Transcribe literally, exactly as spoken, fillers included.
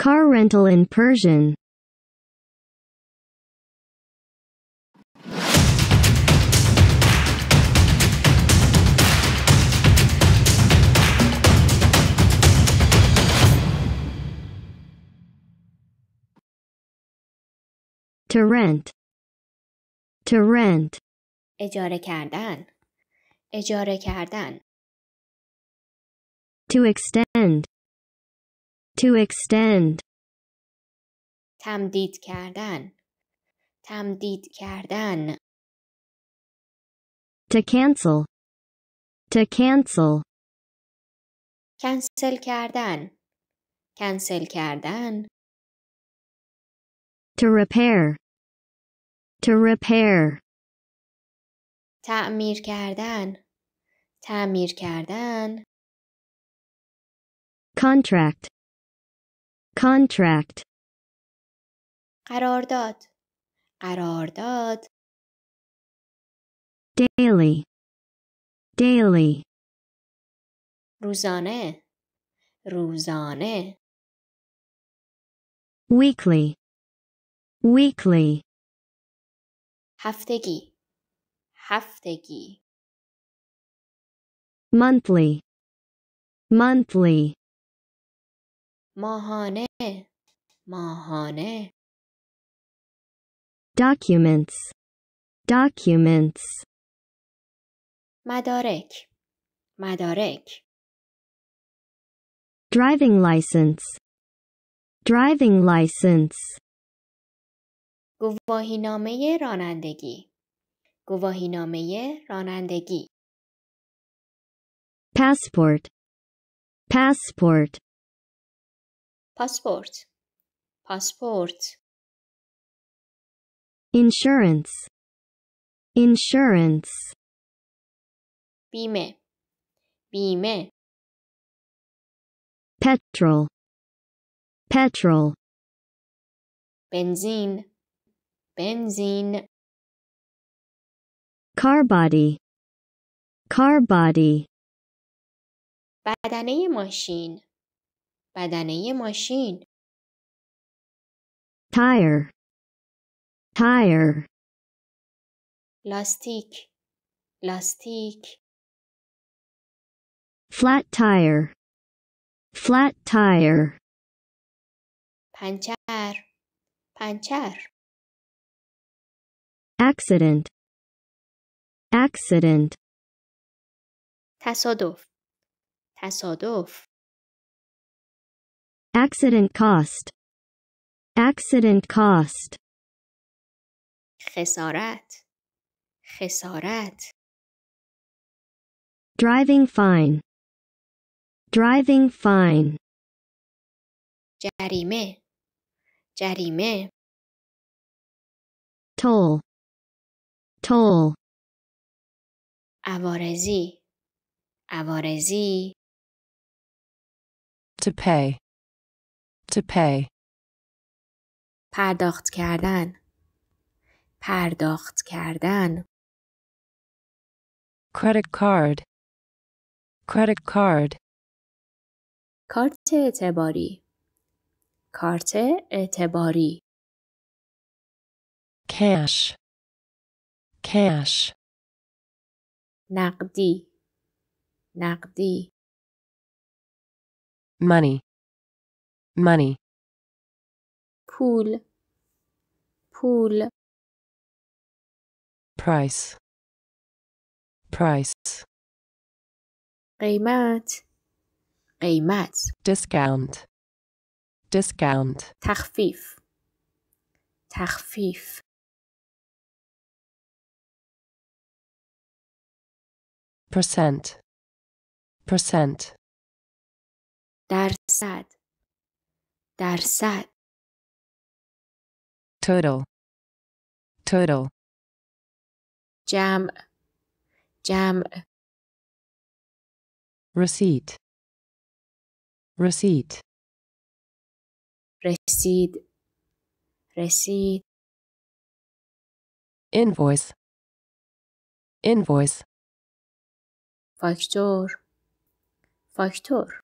Car rental in Persian. To rent. To rent. اجاره کردن. اجاره کردن. To extend. To extend. تمدید کردن. تمدید کردن. To cancel. To cancel. کنسل کردن. کنسل کردن. To repair. To repair. تعمیر کردن. تعمیر کردن. Contract. Contract. قرارداد. قرارداد. Daily. Daily. روزانه. روزانه. Weekly. Weekly. هفتگی. هفتگی. Monthly. Monthly. ماهانه. ماهانه. Documents. Documents. مدارک. مدارک. Driving license. Driving license. گواهینامه رانندگی. گواهینامه رانندگی. Passport. Passport. پاسپورت. پاسپورت. Insurance. Insurance. بیمه. بیمه. Petrol. Petrol. بنزین. Benzene. Car body. Car body. بدنه ماشین. بدنه ماشین. Tire. Tire. لاستیک. لاستیک. Flat tire. Flat tire. پنچر. پنچر. Accident. Accident. تصادف. تصادف. Accident cost. Accident cost. خسارت. خسارت. Driving fine. Driving fine. جریمه. جریمه. Toll. Toll. عوارضی. عوارضی. To pay. To pay. پرداخت کردن. پرداخت کردن. Credit card. Credit card. کارت اعتباری. کارت اعتباری. Cash. Cash. نقدی. نقدی. Money. Money. پول. پول. Price. Price. قیمت. قیمت. Discount. Discount. تخفیف. تخفیف. Percent. Percent. درصد. درصد. Total. Total. جمع. جمع. Receipt. Receipt. رسید. رسید. Invoice. Invoice. فاکتور. فاکتور.